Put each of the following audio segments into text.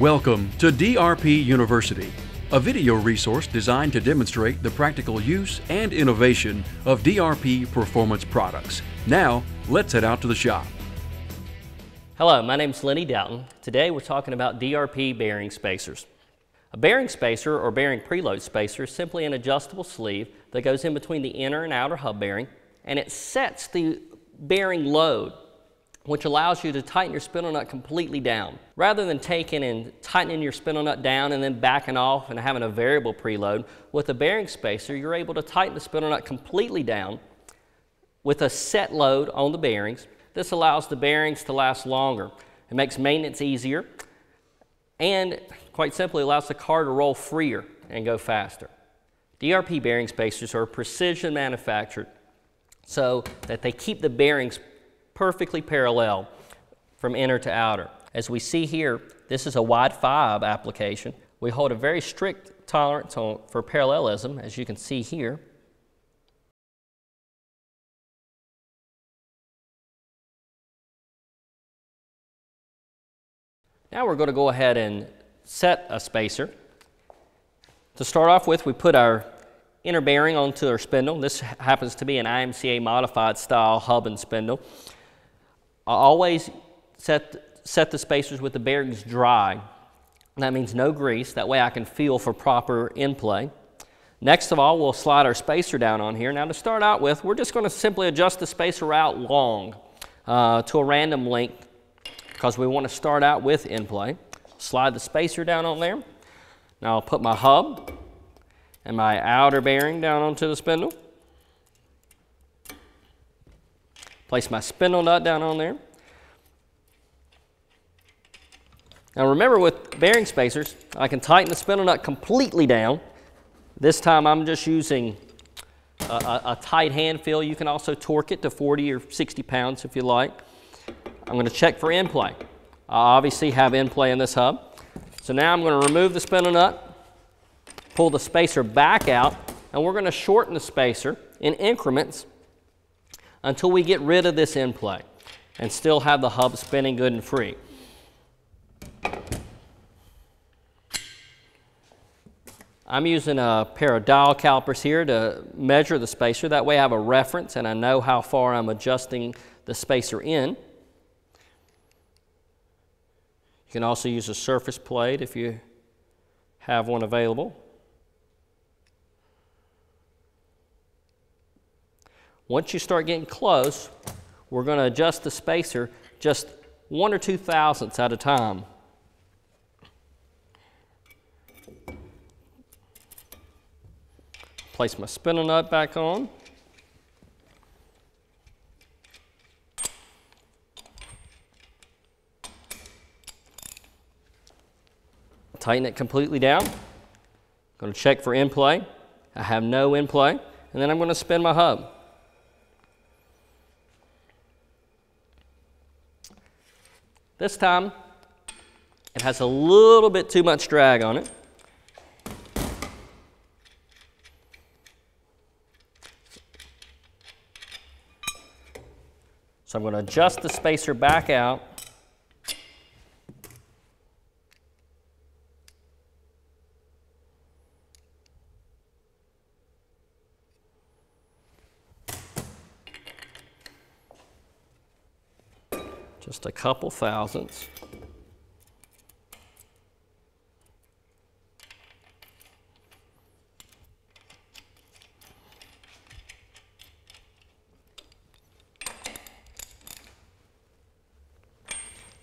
Welcome to DRP University, a video resource designed to demonstrate the practical use and innovation of DRP performance products. Now, let's head out to the shop. Hello, my name is Lynnie Doughton. Today we're talking about DRP bearing spacers. A bearing spacer or bearing preload spacer is simply an adjustable sleeve that goes in between the inner and outer hub bearing, and it sets the bearing load, which allows you to tighten your spindle nut completely down. Rather than taking and tightening your spindle nut down and then backing off and having a variable preload, with a bearing spacer you're able to tighten the spindle nut completely down with a set load on the bearings. This allows the bearings to last longer. It makes maintenance easier and, quite simply, allows the car to roll freer and go faster. DRP bearing spacers are precision manufactured so that they keep the bearings perfectly parallel from inner to outer. As we see here, this is a wide five application. We hold a very strict tolerance for parallelism, as you can see here. Now we're going to go ahead and set a spacer. To start off with, we put our inner bearing onto our spindle. This happens to be an IMCA modified style hub and spindle. I always set the spacers with the bearings dry. That means no grease. That way I can feel for proper in-play. Next of all, we'll slide our spacer down on here. Now to start out with, we're just going to simply adjust the spacer out long to a random length because we want to start out with in-play. Slide the spacer down on there. Now I'll put my hub and my outer bearing down onto the spindle. Place my spindle nut down on there. Now remember, with bearing spacers, I can tighten the spindle nut completely down. This time I'm just using a tight hand feel. You can also torque it to 40 or 60 pounds if you like. I'm going to check for in-play. I obviously have in-play in this hub. So now I'm going to remove the spindle nut, pull the spacer back out, and we're going to shorten the spacer in increments until we get rid of this in-play and still have the hub spinning good and free. I'm using a pair of dial calipers here to measure the spacer. That way I have a reference and I know how far I'm adjusting the spacer in. You can also use a surface plate if you have one available. Once you start getting close, we're going to adjust the spacer just 1 or 2 thousandths at a time. Place my spindle nut back on. Tighten it completely down. I'm going to check for in-play. I have no in-play, and then I'm going to spin my hub. This time, it has a little bit too much drag on it. So I'm going to adjust the spacer back out. Just a couple thousandths.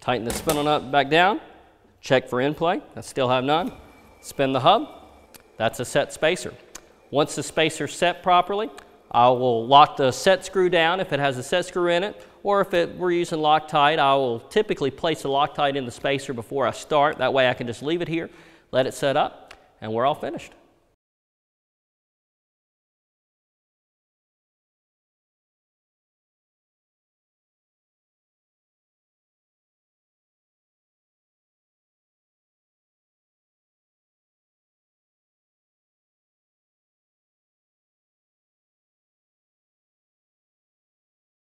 Tighten the spindle nut back down. Check for in-play. I still have none. Spin the hub. That's a set spacer. Once the spacer's set properly, I will lock the set screw down if it has a set screw in it, or if we're using Loctite, I will typically place the Loctite in the spacer before I start. That way I can just leave it here, let it set up, and we're all finished.